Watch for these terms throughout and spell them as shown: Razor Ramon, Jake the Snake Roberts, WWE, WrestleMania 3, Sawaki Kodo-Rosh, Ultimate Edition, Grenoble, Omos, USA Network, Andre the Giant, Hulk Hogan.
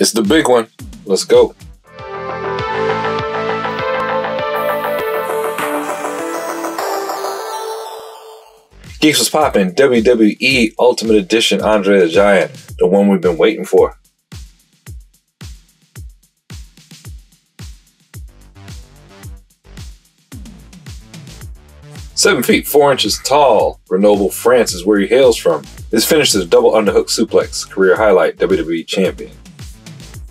It's the big one. Let's go. Geeks, was poppin'? WWE Ultimate Edition Andre the Giant, the one we've been waiting for. Seven feet, 4 inches tall, Grenoble, France is where he hails from. His finish is a double underhook suplex, career highlight, WWE champion.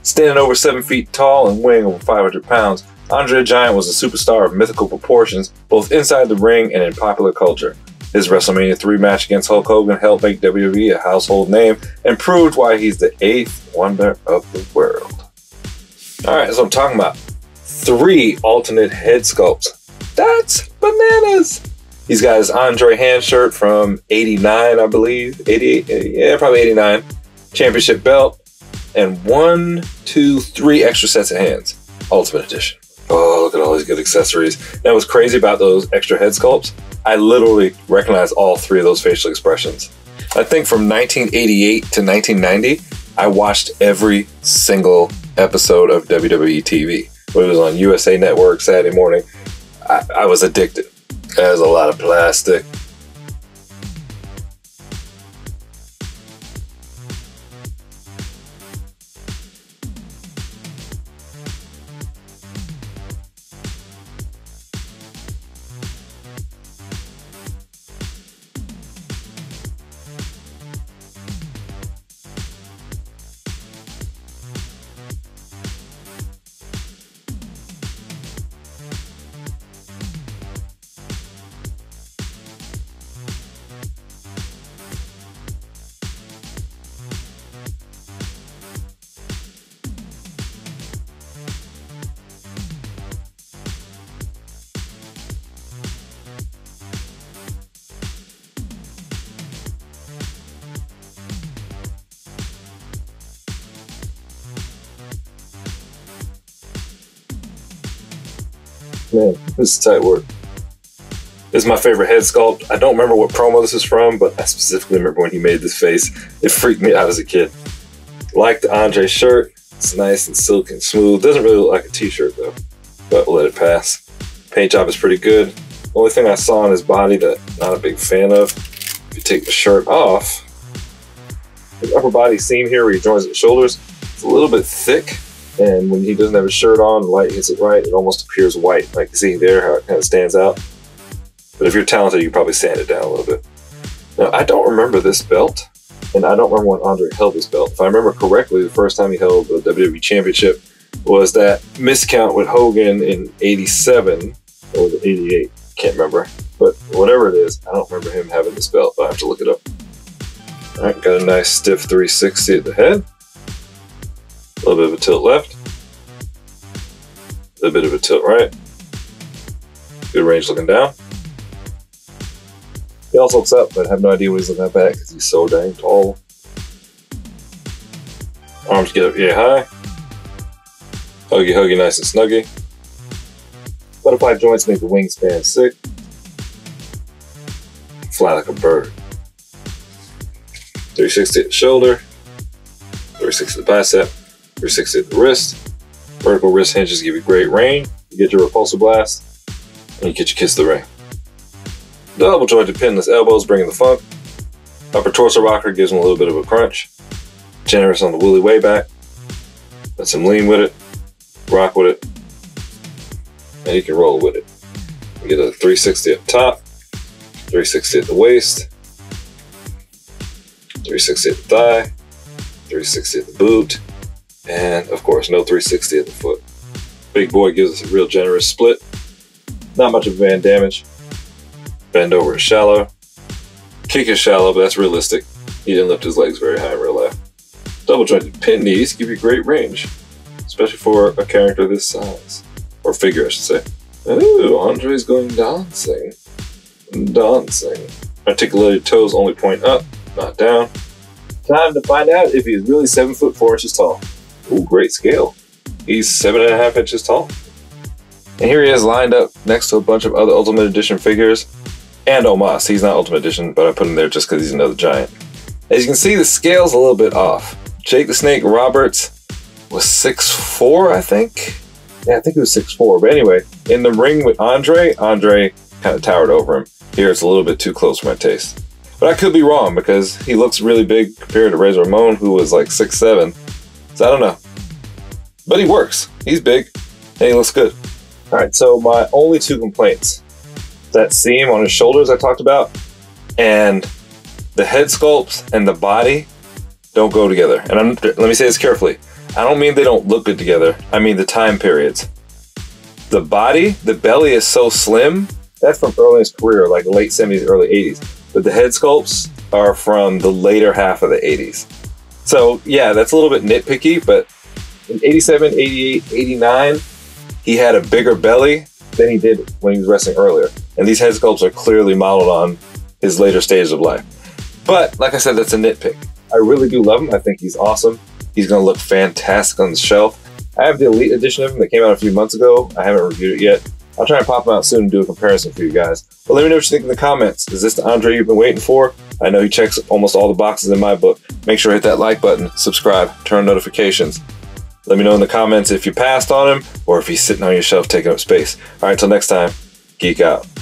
Standing over 7 feet tall and weighing over 500 pounds, Andre the Giant was a superstar of mythical proportions, both inside the ring and in popular culture. His WrestleMania 3 match against Hulk Hogan helped make WWE a household name and proved why he's the 8th wonder of the world. Alright, that's what I'm talking about. 3 alternate head sculpts. That's bananas! He's got his Andre hand shirt from 89, I believe. 88, yeah, probably 89. Championship belt. And 1, 2, 3 extra sets of hands. Ultimate Edition. Oh, look at all these good accessories. Now, what's crazy about those extra head sculpts, I literally recognize all 3 of those facial expressions. I think from 1988 to 1990, I watched every single episode of WWE TV. When it was on USA Network Saturday morning, I was addicted. There's a lot of plastic. Man, this is tight work. This is my favorite head sculpt. I don't remember what promo this is from, but I specifically remember when he made this face. It freaked me out as a kid. Like the Andre shirt. It's nice and silk and smooth. Doesn't really look like a t-shirt though, but we'll let it pass. Paint job is pretty good. The only thing I saw on his body that I'm not a big fan of, if you take the shirt off, the upper body seam here where he joins the shoulders, it's a little bit thick. And when he doesn't have his shirt on, the light hits it right, it almost appears white. Like you see there, how it kind of stands out. But if you're talented, you can probably sand it down a little bit. Now, I don't remember this belt, and I don't remember when Andre held this belt. If I remember correctly, the first time he held the WWE Championship was that miscount with Hogan in 87, or 88, can't remember. But whatever it is, I don't remember him having this belt, but I have to look it up. All right, got a nice stiff 360 at the head. A little bit of a tilt left, a little bit of a tilt right, good range looking down. He also looks up, but I have no idea what he's looking at back because he's so dang tall. Arms get up yeah high, huggy huggy nice and snuggy. Butterfly joints make the wingspan sick, fly like a bird. 360 at the shoulder, 360 at the bicep. 360 at the wrist. Vertical wrist hinges give you great range. You get your repulsor blast, and you get your kiss the ring. Double jointed pinless elbows bringing the funk. Upper torso rocker gives him a little bit of a crunch. Generous on the wheelie way back. Lets him lean with it, rock with it, and you can roll with it. You get a 360 up top, 360 at the waist, 360 at the thigh, 360 at the boot. And of course, no 360 at the foot. Big boy gives us a real generous split. Not much of a van damage. Bend over is shallow. Kick is shallow, but that's realistic. He didn't lift his legs very high in real life. Double jointed pin knees give you great range, especially for a character this size. Or figure, I should say. Ooh, Andre's going dancing. Dancing. Articulated toes only point up, not down. Time to find out if he's really 7 foot 4 inches tall. Ooh, great scale. He's 7.5 inches tall. And here he is lined up next to a bunch of other Ultimate Edition figures and Omos. He's not Ultimate Edition, but I put him there just because he's another giant. As you can see, the scale's a little bit off. Jake the Snake Roberts was 6'4", I think. Yeah, I think he was 6'4". But anyway, in the ring with Andre, Andre kind of towered over him. Here it's a little bit too close for my taste. But I could be wrong because he looks really big compared to Razor Ramon, who was like 6'7". So I don't know. But he works. He's big and he looks good. All right, so my only two complaints. That seam on his shoulders I talked about, and the head sculpts and the body don't go together. And let me say this carefully. I don't mean they don't look good together. I mean the time periods. The body, the belly is so slim. That's from early in his career, like late 70s, early 80s. But the head sculpts are from the later half of the 80s. So yeah, that's a little bit nitpicky, but in 87, 88, 89, he had a bigger belly than he did when he was wrestling earlier. And these head sculpts are clearly modeled on his later stages of life. But like I said, that's a nitpick. I really do love him. I think he's awesome. He's gonna look fantastic on the shelf. I have the Elite Edition of him that came out a few months ago. I haven't reviewed it yet. I'll try and pop him out soon and do a comparison for you guys. But let me know what you think in the comments. Is this the Andre you've been waiting for? I know he checks almost all the boxes in my book. Make sure to hit that like button, subscribe, turn on notifications. Let me know in the comments if you passed on him or if he's sitting on your shelf taking up space. All right, until next time, geek out.